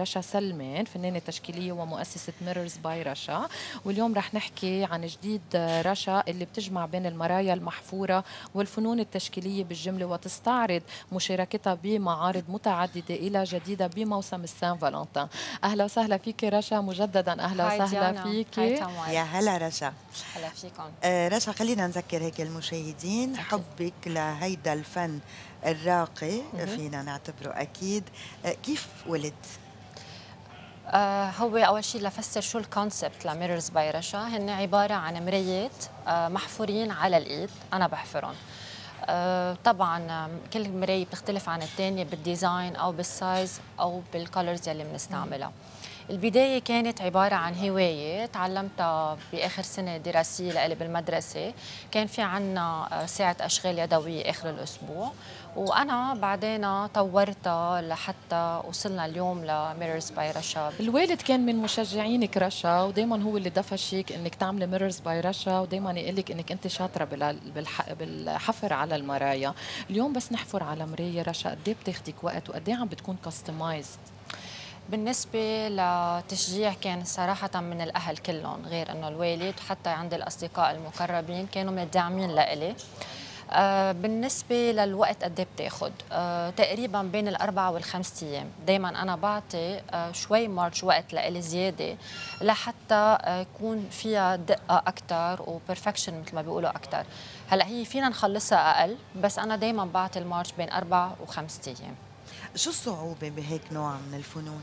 رشا سلمان فنانة تشكيلية ومؤسسة ميررز باي رشا، واليوم رح نحكي عن جديد رشا اللي بتجمع بين المرايا المحفورة والفنون التشكيلية بالجملة، وتستعرض مشاركتها بمعارض متعددة إلى جديدة بموسم السان فالنتين. أهلا وسهلا فيك رشا مجددا. أهلا وسهلا فيك. يا هلا رشا. هلا فيكم. رشا خلينا نذكر هيك المشاهدين حبك لهيدا الفن الراقي فينا نعتبره أكيد. كيف ولد؟ هو أول شيء لفسر شو الكونسبت لميررز باي رشا، هن عبارة عن مرايات محفورين على الإيد، أنا بحفرهم. طبعا كل مراية بتختلف عن الثانية بالديزاين أو بالسايز أو بالكولرز يلي بنستعملها. البداية كانت عبارة عن هواية تعلمتها بآخر سنة دراسية لإلي بالمدرسة، كان في عنا ساعة أشغال يدوية آخر الأسبوع، وأنا بعدين طورتها لحتى وصلنا اليوم لميررز باي رشا. الوالد كان من مشجعينك رشا، ودايما هو اللي دفشك إنك تعملي ميررز باي رشا، ودايما يقلك إنك أنت شاطرة بالحفر على المرايا. اليوم بس نحفر على مراية رشا قد إيه بتاخدك وقت وقد إيه عم بتكون كاستمايزد؟ بالنسبة لتشجيع كان صراحة من الأهل كلهم، غير أنه الوالد حتى عند الأصدقاء المقربين كانوا مدعمين لإلي. بالنسبة للوقت قد ايه بتاخذ؟ تقريبا بين 4 و5 أيام، دائما أنا بعطي شوي مارج وقت لإلي زيادة لحتى يكون فيها دقة أكثر وبرفكشن مثل ما بيقولوا أكثر. هلا هي فينا نخلصها أقل، بس أنا دائما بعطي المارج بين 4 و5 أيام. شو الصعوبة بهيك نوع من الفنون؟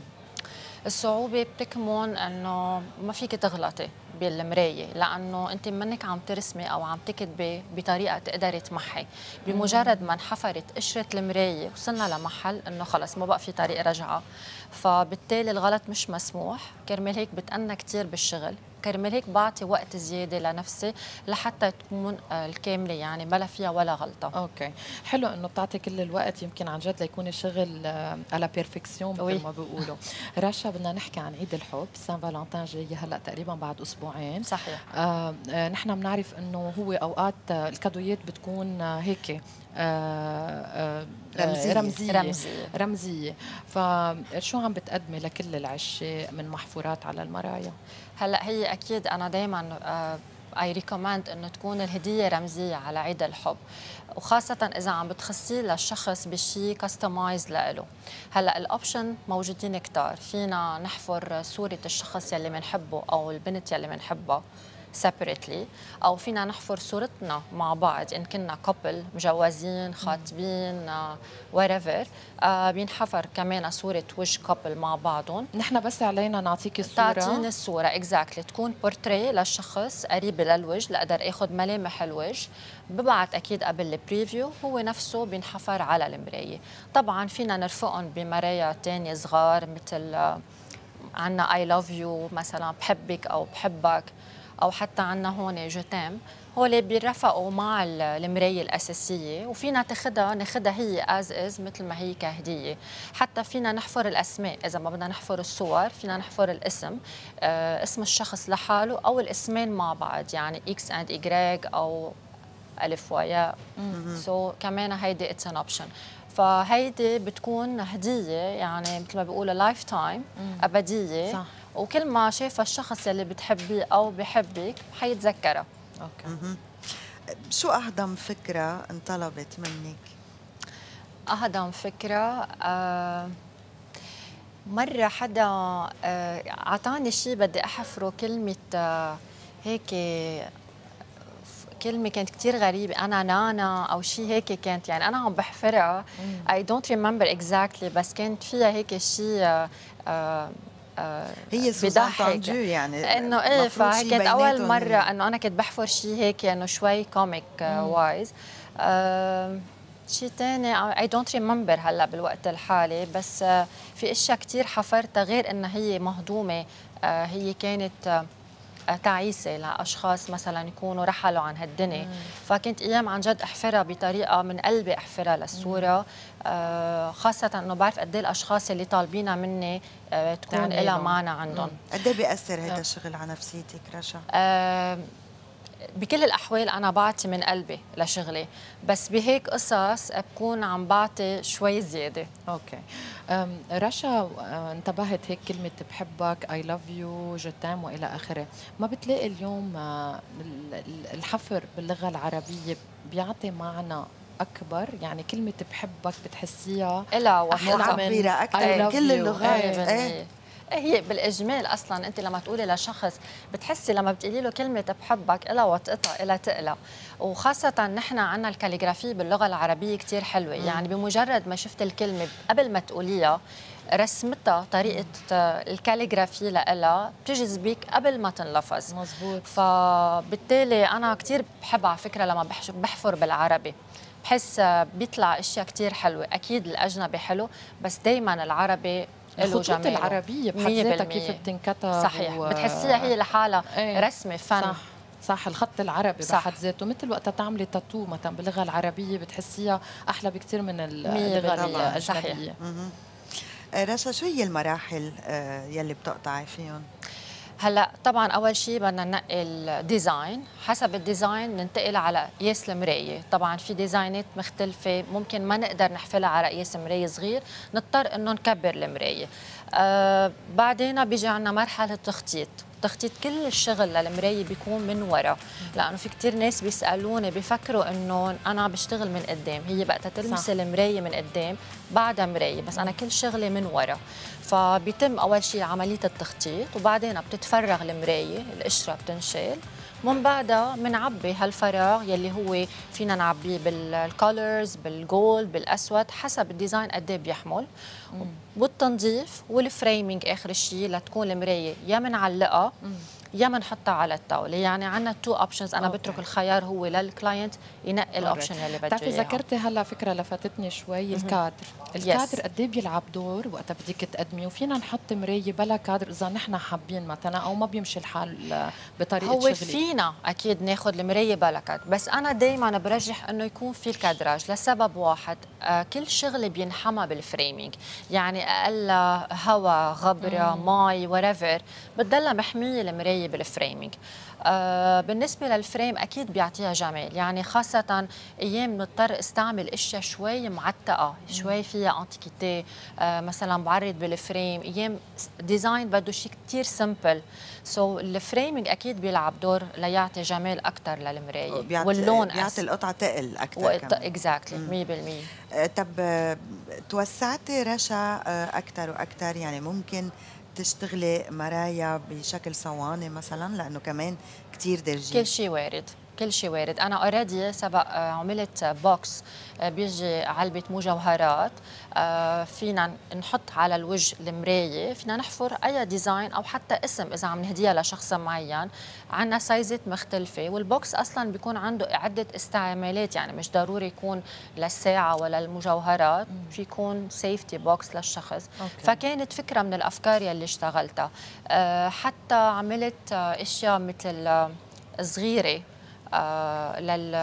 الصعوبة بتكمن أنه ما فيك تغلطي بالمراية، لأنه أنت منك عم ترسمي أو عم تكتبي بطريقة تقدري تمحي، بمجرد ما انحفرت قشرة المراية وصلنا لمحل أنه خلص ما بقى في طريق رجعة، فبالتالي الغلط مش مسموح. كرمال هيك بتأنى كتير بالشغل، كرمال هيك بعطي وقت زياده لنفسي لحتى تكون الكامله، يعني بلا فيها ولا غلطه. اوكي، حلو انه بتعطي كل الوقت، يمكن عن جد ليكون الشغل على بيرفكسيون مثل ما بيقولوا. رشا بدنا نحكي عن عيد الحب، سان فالنتين جاي هلا تقريبا بعد اسبوعين. صحيح. نحن بنعرف انه هو اوقات الكادويات بتكون هيك رمزية. فشو عم بتقدمي لكل العشاق من محفورات على المرايا؟ هلا هي اكيد انا دائما اي ريكومند انه تكون الهديه رمزيه على عيد الحب، وخاصه اذا عم بتخصيه للشخص بشيء كاستمايز لإله. هلا الاوبشن موجودين كتار، فينا نحفر صوره الشخص يلي بنحبه او البنت يلي بنحبها سيبريتلي، او فينا نحفر صورتنا مع بعض ان كنا كابل مجوزين خاطبين whatever. بينحفر كمان صوره وجه كابل مع بعضهم. نحن بس علينا نعطيكي الصوره، تعطيني الصوره اكزاكتلي تكون بورتري للشخص قريبه للوجه لاقدر اخذ ملامح الوجه. ببعت اكيد قبل البريفيو هو نفسه بينحفر على المرايه. طبعا فينا نرفقهم بمرايا ثانيه صغار، مثل عندنا اي لاف يو مثلا، بحبك او بحبك، أو حتى عنا هون جو تيم، هول بيرفقوا مع المراية الأساسية، وفينا ناخدها هي از از مثل ما هي كهدية. حتى فينا نحفر الأسماء، إذا ما بدنا نحفر الصور فينا نحفر الاسم، اسم الشخص لحاله أو الاسمين مع بعض، يعني إكس أند إيغريك أو ألف وياء. سو كمان هيدي اتس أن أوبشن، فهيدي بتكون هدية يعني مثل ما بيقولوا لايف تايم، أبدية. صح. وكل ما شايفه الشخص اللي بتحبيه او بحبك حيتذكرها. اوكي. شو اهضم فكره انطلبت منك؟ اهضم فكره مره حدا اعطاني شيء بدي احفره، كلمه هيك، كلمه كانت كثير غريبه، انا نانا او شيء هيك كانت، يعني انا عم بحفرها اي دونت ريمبر اكزاكتلي، بس كانت فيها هيك شيء هي سوزان طاندو، يعني انه ايه. فكانت اول مره انه انا كنت بحفر شيء هيك انه شوي كوميك وايز. شيء ثاني اي دونت ريمبر هلا بالوقت الحالي، بس في اشياء كثير حفرتها غير انها هي مهضومه. هي كانت تعيسه لاشخاص مثلا يكونوا رحلوا عن هالدنيا، فكنت ايام عن جد احفرها بطريقه من قلبي، احفرها للصوره. خاصه انه بعرف قد ايه الاشخاص اللي طالبينها مني تكون لها معنى عندهم. قد ايه بياثر هذا الشغل على نفسيتك رشا؟ بكل الأحوال أنا بعطي من قلبي لشغلي، بس بهيك قصص بكون عم بعطي شوي زيادة. أوكي رشا، انتبهت هيك كلمة بحبك، I love you، جتام وإلى آخره. ما بتلاقي اليوم الحفر باللغة العربية بيعطي معنى أكبر؟ يعني كلمة بحبك بتحسيها إلا وحدة أكثر كل اللغات. هي بالاجمال اصلا انت لما تقولي لشخص بتحسي لما بتقولي له كلمه بحبك إلا وتقطع إلا تقلى، وخاصه نحن عندنا الكاليغرافي باللغه العربيه كثير حلوه، يعني بمجرد ما شفت الكلمه قبل ما تقوليها رسمتها طريقه الكاليغرافي لها بتجذبك قبل ما تنلفظ. مزبوط. فبالتالي انا كثير بحب على فكره لما بحفر بالعربي بحس بيطلع اشياء كثير حلوه. اكيد الاجنبي حلو بس دائما العربي الخطوط العربية بحد ذاتها كيف بتنكتب، صحيح، بتحسيها هي لحالها رسمة فن. صح صح، الخط العربي بحد ذاته مثل وقتها تعملي تاتو مثلا باللغة العربية بتحسيها أحلى بكثير من اللغة الأجنبية. رشا، شو هي المراحل يلي بتقطعي فيهم؟ هلا طبعا اول شيء بدنا ننقي الديزاين، حسب الديزاين ننتقل على قياس المرايه، طبعا في ديزاينات مختلفه ممكن ما نقدر نحفلها على قياس مرايه صغير، نضطر انه نكبر المرايه. بعدين بيجي عندنا مرحله التخطيط، تخطيط كل الشغل للمرايه بيكون من ورا، لانه في كثير ناس بيسالوني بيفكروا انه انا بشتغل من قدام، هي بقى تلمس المرايه من قدام بعدها مرايه، بس انا كل شغلي من ورا. فبيتم اول شيء عمليه التخطيط، وبعدين بتتفرغ المرايه، القشره بتنشال، ومن بعدها بنعبي هالفراغ يلي هو فينا نعبيه بالكولرز، بالجولد، بالاسود، حسب الديزاين قد ايه بيحمل، والتنظيف والفريمينج اخر شيء لتكون المرايه يا منعلقه يا منحطها على الطاوله، يعني عندنا تو اوبشنز. انا بترك الخيار هو للكلاينت ينقي الاوبشن اللي بده. بتعرفي ذكرتي هلا فكره لفتتني شوي، الكادر. الكادر قد ايه بيلعب دور وقتها بدك تقدمي؟ وفينا نحط مرايه بلا كادر اذا نحن حابين مثلا او ما بيمشي الحال بطريقه شغلي؟ هو فينا اكيد ناخذ المرايه بلا كادر، بس انا دائما برجح انه يكون في الكادراج لسبب واحد، كل شغلي بينحمى بالفريمينج، يعني اقل هواء، غبره، مي، وريفر، بتضلها محميه المرايه بالفريمينج. بالنسبه للفريم اكيد بيعطيها جمال، يعني خاصه ايام بنضطر استعمل اشياء شوي معتقه، شوي فيها انتيكيتي، مثلا بعرض بالفريم، ايام ديزاين بده شيء كثير سمبل، سو الفريمينج اكيد بيلعب دور ليعطي جمال اكثر للمرايه، واللون بيعطي القطعه تقل اكثر كمان. اكزاكتلي 100%. طب توسعتي رشا اكثر واكثر، يعني ممكن تشتغلي مرايا بشكل صواني مثلا لانه كمان كثير درجي؟ كل شيء وارد، كل شيء وارد. انا اوريدي سبق عملت بوكس بيجي علبه مجوهرات، فينا نحط على الوجه المرايه، فينا نحفر اي ديزاين او حتى اسم اذا عم نهديها لشخص معين، عندنا سايزات مختلفه، والبوكس اصلا بيكون عنده عده استعمالات، يعني مش ضروري يكون للساعه ولا المجوهرات، في يكون سيفتي بوكس للشخص. فكانت فكره من الافكار يلي اشتغلتها. حتى عملت اشياء مثل صغيره لل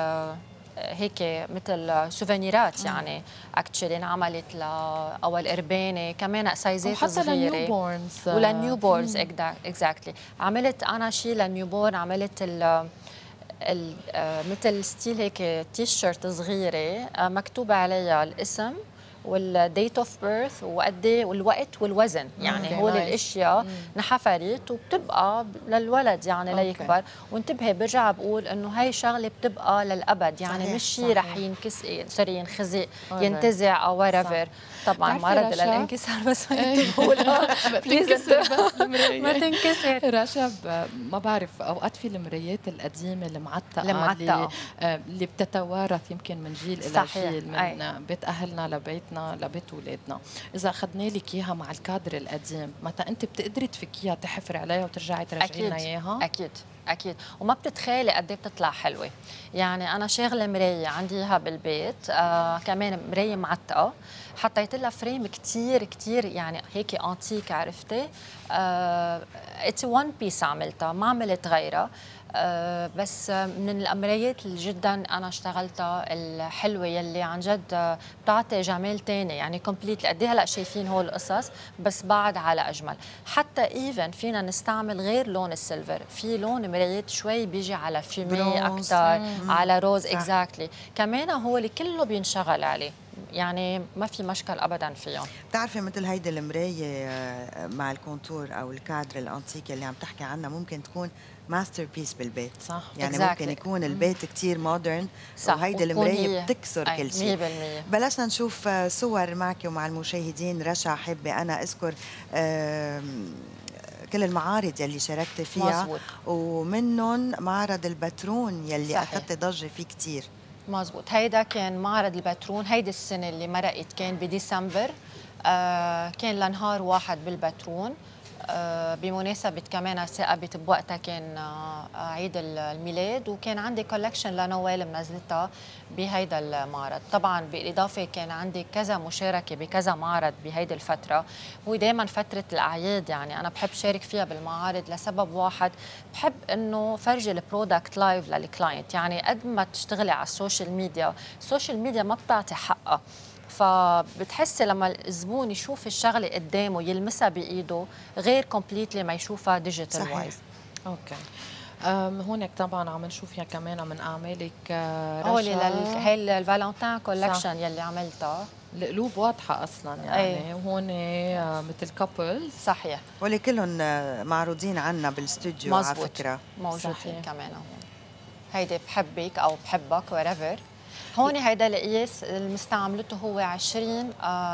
هيك مثل سوفينيرات، يعني اكشلي انعملت لاول قربانه كمان سايزات صغيره، وحتى للنيوبورنز وللنيوبورنز. اكزاكتلي عملت انا شيء للنيوبورن، عملت مثل ستيل هيك تي شيرت صغيره مكتوب عليها الاسم والديت اوف بيرث وقد ايه والوقت والوزن، يعني هول الاشياء انحفرت وبتبقى للولد يعني ليكبر. وانتبهي برجع بقول انه هي شغله بتبقى للابد، يعني صحيح، مش شيء رح ينكسر ينخزق ينتزع او وريفر. طبعا مرض للانكسار بس ما ينتبهوا لها، بتنكسر بس المرايه ما تنكسر. رشا، ما بعرف اوقات في المرايات القديمه المعتقه اللي بتتوارث يمكن من جيل الى جيل، من بيت اهلنا لبيت لبيت ولادنا، إذا أخذنا لك إياها مع الكادر القديم، متى أنت بتقدري تفكيها تحفري عليها وترجعي ترجعي لنا إياها؟ أكيد أكيد، وما بتتخيلي قد إيه بتطلع حلوة. يعني أنا شاغلة مراية عندي إياها بالبيت، كمان مراية معتقة، حطيت لها فريم كثير كثير يعني هيك أنتيك، عرفتي؟ اتس وان بيس عملتها، ما عملت غيرها. بس من الأمريات اللي جدا أنا اشتغلتها الحلوة يلي عن جد بتعطي جمال تاني، يعني كومبليت قد هلا شايفين هول القصص بس بعد على أجمل. حتى إيفن فينا نستعمل غير لون السيلفر، في لون مرايات شوي بيجي على فيمي أكثر على روز اكزاكتلي، كمان هو اللي كله بينشغل عليه، يعني ما في مشكل ابدا فيهم. بتعرفي مثل هيدي المرايه مع الكونتور او الكادر الانتيك اللي عم تحكي عنها ممكن تكون ماستر بيس بالبيت، صح؟ يعني exactly. ممكن يكون البيت كثير مودرن، صح، وهيدي المرايه بتكسر كل شيء 100%. بلشنا نشوف صور معك ومع المشاهدين. رشا، حابه انا اذكر كل المعارض يلي شاركتي فيها، مزبوط. ومنهم معرض البترون يلي اخذتي ضجه فيه كثير. مزبوط، هيدا كان معرض البترون هيدي السنة اللي مرقت، كان بديسمبر، كان لنهار واحد بالبترون، بمناسبة كمان ثاقبت بوقتها كان عيد الميلاد، وكان عندي كولكشن لنوال منزلتها بهيدا المعرض. طبعا بالاضافه كان عندي كذا مشاركه بكذا معرض بهيدي الفتره، ودائما فتره الاعياد يعني انا بحب شارك فيها بالمعارض لسبب واحد، بحب انه فرجي البرودكت لايف للكلاينت، يعني قد ما تشتغلي على السوشيال ميديا، السوشيال ميديا ما بتعطي حقها، فبتحسي لما الزبون يشوف الشغله قدامه يلمسها بايده غير كومبليتلي ما يشوفها ديجيتال وايز. اوكي، هونك طبعا عم نشوفها كمان من اعمالك رشا، هي الفالنتين كولكشن يلي عملتها، القلوب واضحه اصلا يعني هون مثل كابلز، صحيح، واللي كلهم معروضين عنا بالاستوديو على فكره، موجودين كمان هون. هيدي بحبك او بحبك وريفر، هون هيدا القياس اللي مستعملته هو 20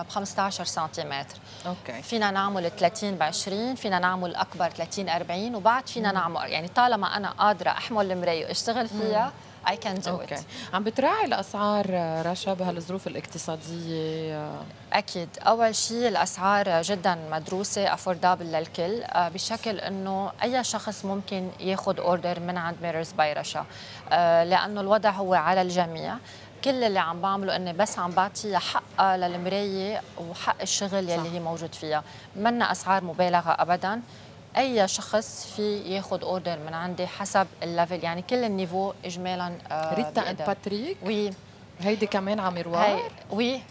ب 15 سنتيمتر. اوكي، فينا نعمل 30 ب 20، فينا نعمل اكبر 30 40، وبعد فينا نعمل، يعني طالما انا قادره احمل المرايه واشتغل فيها اي كان دو ات. عم بتراعي الاسعار رشا بهالظروف الاقتصاديه؟ اكيد، اول شيء الاسعار جدا مدروسه افوردابل للكل، بشكل انه اي شخص ممكن ياخذ اوردر من عند ميررز باي رشا، لانه الوضع هو على الجميع. كل اللي عم بعمله اني بس عم بعطيها حقها للمرايه وحق الشغل يلي هي موجود فيها، منا اسعار مبالغه ابدا. اي شخص في ياخذ اوردر من عندي حسب الليفل، يعني كل النيفو اجمالا. ريتا اند باتريك، وي هيدي كمان عم يروح، وي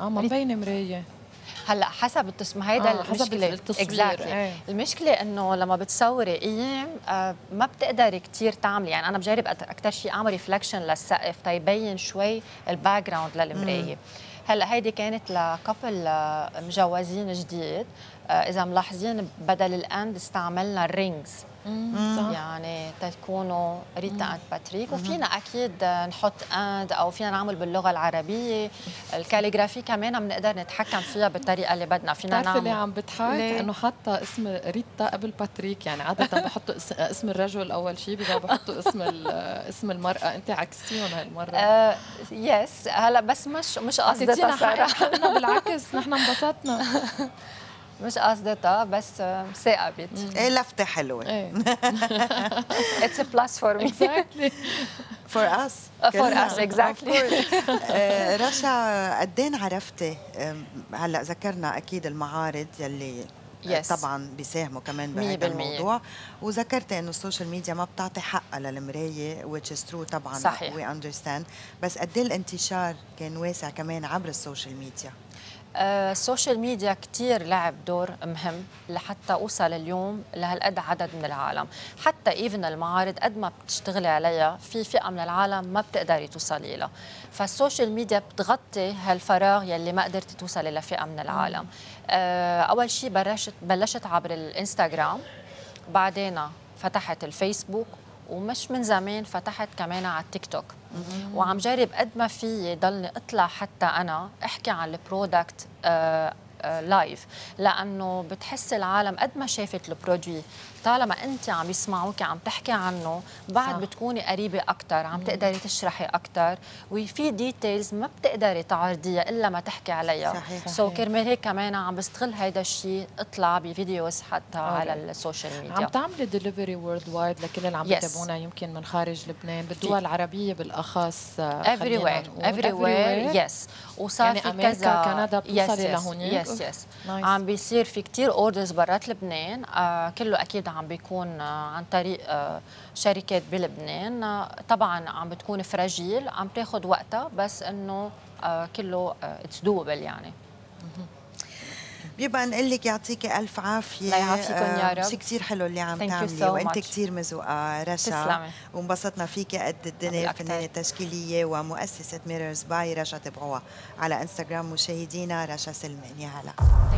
ما مبينه مرايه هلا حسب التصميم، هيدا المشكله exactly. المشكله انه لما بتصوري ايام ما بتقدري كثير تعملي، يعني انا بجرب اكثر شيء اعمل ريفلكشن للسقف تيبين شوي الباك جراوند للمرايه. هلا هيدي كانت لكابل مجوزين جديد، اذا ملاحظين بدل الاند استعملنا الرينجز، يعني تكونوا ريتا اند باتريك، وفينا اكيد نحط اند او فينا نعمل باللغه العربيه. الكاليغرافي كمان بنقدر نتحكم فيها بالطريقه اللي بدنا، فينا نعمل. بتعرفي اللي عم بضحك انه حاطه اسم ريتا قبل باتريك، يعني عاده بحطوا اسم الرجل اول شيء، بعدين بحطوا اسم المراه، انت عكستيهم هالمره. يس، هلا بس مش قصدي صراحه، بالعكس نحن انبسطنا، مش قصدتها بس ثاقبت. ايه لفته حلوه. اتس ا بلس فور مي، اكزاكتلي فور اس، فور اس اكزاكتلي. رشا، قدين عرفتي هلا ذكرنا اكيد المعارض يلي yes. طبعا بيساهموا كمان بهذا الموضوع، وذكرت انه السوشيال ميديا ما بتعطي حقها للمرايه which is true طبعا، صحيح. وي اندرستاند، بس قد ايه الانتشار كان واسع كمان عبر السوشيال ميديا؟ السوشيال ميديا كتير لعب دور مهم لحتى أوصل اليوم لهالقد عدد من العالم. حتى إيفن المعارض قد ما بتشتغلي عليها في فئة من العالم ما بتقدري توصلي لها، فالسوشيال ميديا بتغطي هالفراغ يلي ما قدرتي توصلي لفئة من العالم. أول شيء بلشت عبر الإنستغرام، بعدين فتحت الفيسبوك، ومش من زمان فتحت كمان على التيك توك، وعم جرب قد ما فيي ضلني اطلع حتى انا احكي عن البرودكت لايف، لانه بتحس العالم قد ما شافت البرودوي طالما انت عم يسمعوك عم تحكي عنه بعد، صح. بتكوني قريبه اكثر، عم تقدري تشرحي اكثر، وفي ديتيلز ما بتقدري تعرضيها الا ما تحكي عليها، صحيح. سو كرمال هيك كمان عم بستغل هيدا الشيء، اطلع بفيديوز حتى على السوشيال ميديا. عم تعملي ديليفري وورلد وايد لكل اللي عم يتابعونا يمكن من خارج لبنان، بالدول العربيه بالاخص، everywhere everywhere، يس. وصار في كذا، امريكا كندا بتوصلي لهونيك، يس عم بيصير في كثير اوردرز برات لبنان، كله اكيد عم بيكون عن طريق شركات بلبنان. طبعا عم بتكون فراجيل، عم تاخذ وقتها، بس انه كله اتس دوبل يعني. بيبقى نقول لك يعطيكي الف عافيه. الله يعافيكم يا رب. شيء كثير حلو اللي عم تعملي وانت كثير مذوقه رشا، وانبسطنا فيكي قد الدنيا. فنانه تشكيليه ومؤسسه ميررز باي رشا، تابعوها على انستغرام مشاهدينا. رشا سلمان، يا هلا.